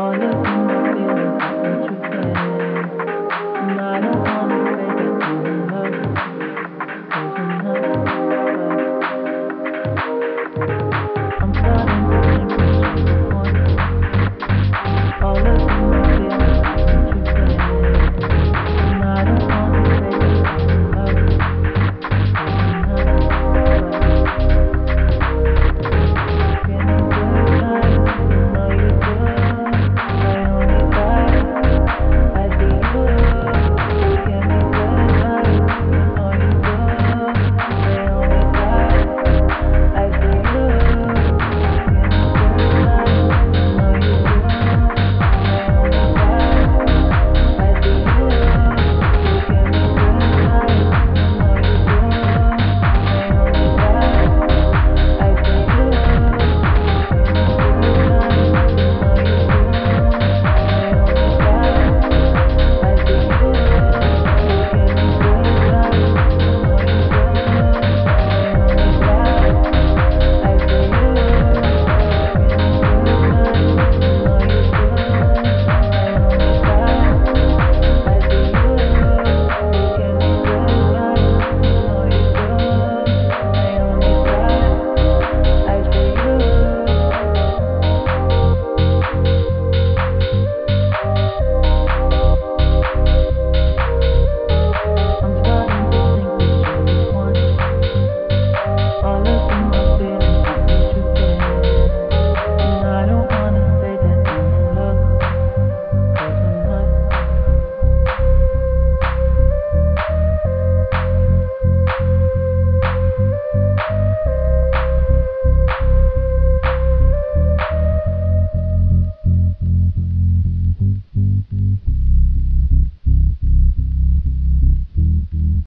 All I want to feel is that you care.